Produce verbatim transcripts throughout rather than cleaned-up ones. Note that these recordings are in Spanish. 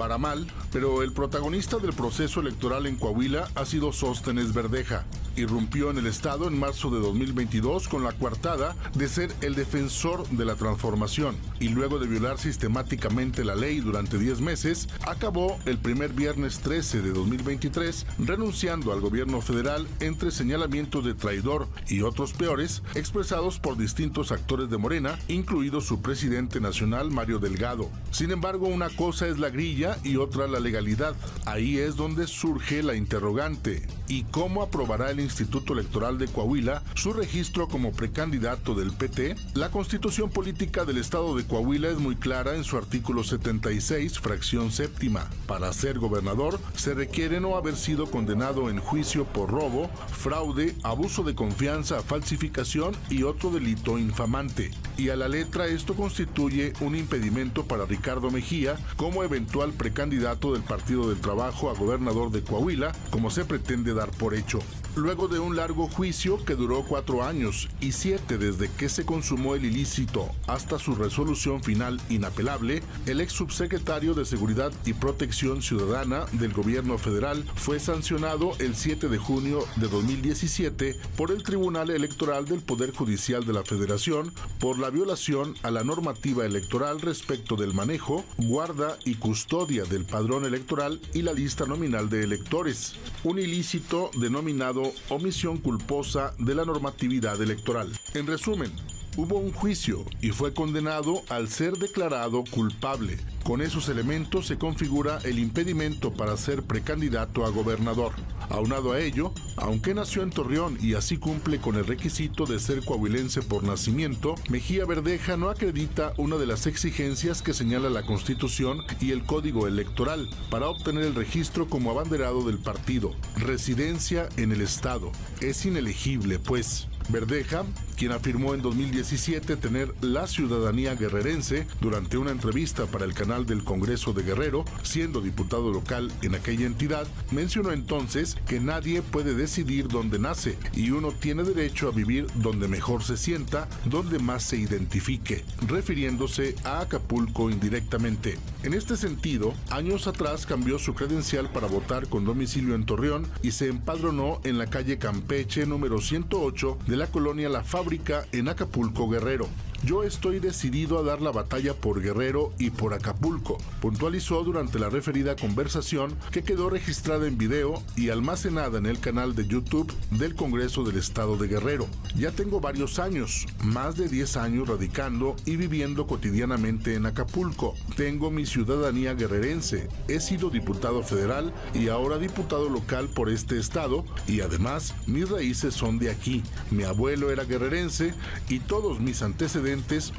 para mal, pero el protagonista del proceso electoral en Coahuila ha sido Sóstenes Berdeja. Irrumpió en el estado en marzo de dos mil veintidós con la coartada de ser el defensor de la transformación y luego de violar sistemáticamente la ley durante diez meses, acabó el primer viernes trece de dos mil veintitrés renunciando al gobierno federal entre señalamientos de traidor y otros peores expresados por distintos actores de Morena, incluido su presidente nacional Mario Delgado. Sin embargo, una cosa es la grilla y otra la legalidad. Ahí es donde surge la interrogante. ¿Y cómo aprobará el Instituto Electoral de Coahuila su registro como precandidato del P T? La Constitución Política del Estado de Coahuila es muy clara en su artículo setenta y seis, fracción séptima. Para ser gobernador se requiere no haber sido condenado en juicio por robo, fraude, abuso de confianza, falsificación y otro delito infamante. Y a la letra esto constituye un impedimento para Ricardo Mejía como eventual precandidato del Partido del Trabajo a gobernador de Coahuila, como se pretende dar por hecho. Luego de un largo juicio que duró cuatro años y siete desde que se consumó el ilícito hasta su resolución final inapelable, el ex subsecretario de Seguridad y Protección Ciudadana del gobierno federal fue sancionado el siete de junio de dos mil diecisiete por el Tribunal Electoral del Poder Judicial de la Federación por la violación a la normativa electoral respecto del manejo, guarda y custodia del padrón electoral y la lista nominal de electores. Un ilícito denominado omisión culposa de la normatividad electoral. En resumen, hubo un juicio y fue condenado al ser declarado culpable. Con esos elementos se configura el impedimento para ser precandidato a gobernador. Aunado a ello, aunque nació en Torreón y así cumple con el requisito de ser coahuilense por nacimiento, Mejía Berdeja no acredita una de las exigencias que señala la Constitución y el Código Electoral para obtener el registro como abanderado del partido: residencia en el estado. Es inelegible, pues. Berdeja, quien afirmó en dos mil diecisiete tener la ciudadanía guerrerense durante una entrevista para el canal del Congreso de Guerrero, siendo diputado local en aquella entidad, mencionó entonces que nadie puede decidir dónde nace y uno tiene derecho a vivir donde mejor se sienta, donde más se identifique, refiriéndose a Acapulco indirectamente. En este sentido, años atrás cambió su credencial para votar con domicilio en Torreón y se empadronó en la calle Campeche número ciento ocho de la colonia La Fábrica en Acapulco, Guerrero. Yo estoy decidido a dar la batalla por Guerrero y por Acapulco, puntualizó durante la referida conversación que quedó registrada en video y almacenada en el canal de YouTube del Congreso del Estado de Guerrero. Ya tengo varios años, más de diez años radicando y viviendo cotidianamente en Acapulco. Tengo mi ciudadanía guerrerense, he sido diputado federal y ahora diputado local por este estado y además mis raíces son de aquí. Mi abuelo era guerrerense y todos mis antecedentes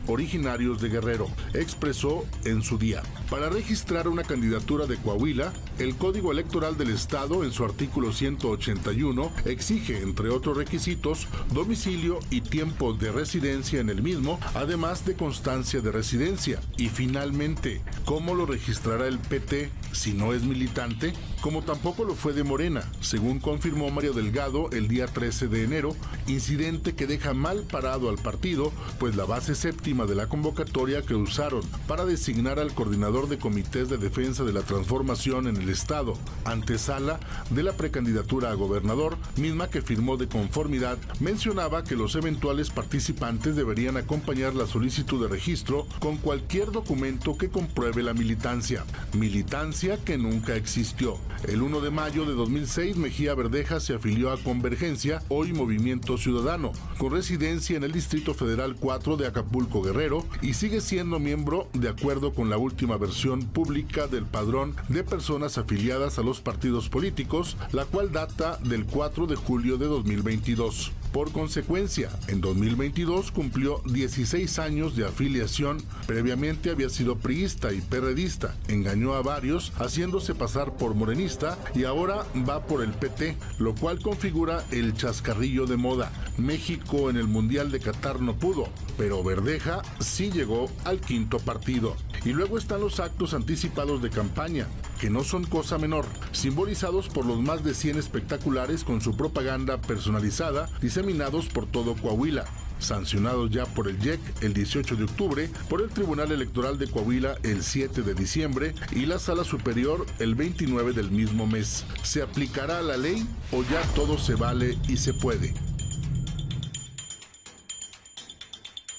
originarios de Guerrero, expresó en su día. Para registrar una candidatura de Coahuila, el Código Electoral del Estado, en su artículo ciento ochenta y uno, exige, entre otros requisitos, domicilio y tiempo de residencia en el mismo, además de constancia de residencia. Y finalmente, ¿cómo lo registrará el P T si no es militante? Como tampoco lo fue de Morena, según confirmó Mario Delgado el día trece de enero, incidente que deja mal parado al partido, pues la base séptima de la convocatoria que usaron para designar al coordinador de comités de defensa de la transformación en el estado, antesala de la precandidatura a gobernador, misma que firmó de conformidad, mencionaba que los eventuales participantes deberían acompañar la solicitud de registro con cualquier documento que compruebe la militancia, militancia que nunca existió. El uno de mayo de dos mil seis, Mejía Berdeja se afilió a Convergencia, hoy Movimiento Ciudadano, con residencia en el Distrito Federal cuatro de Acapulco, Guerrero, y sigue siendo miembro de acuerdo con la última versión pública del padrón de personas afiliadas a los partidos políticos, la cual data del cuatro de julio de dos mil veintidós. Por consecuencia, en dos mil veintidós cumplió dieciséis años de afiliación. Previamente había sido priista y perredista, engañó a varios haciéndose pasar por morenista y ahora va por el P T, lo cual configura el chascarrillo de moda. México en el Mundial de Qatar no pudo, pero Berdeja sí llegó al quinto partido. Y luego están los actos anticipados de campaña, que no son cosa menor, simbolizados por los más de cien espectaculares con su propaganda personalizada diseminados por todo Coahuila. sancionados ya por el Y E C el dieciocho de octubre, por el Tribunal Electoral de Coahuila el siete de diciembre y la Sala Superior el veintinueve del mismo mes. ¿Se aplicará la ley o ya todo se vale y se puede?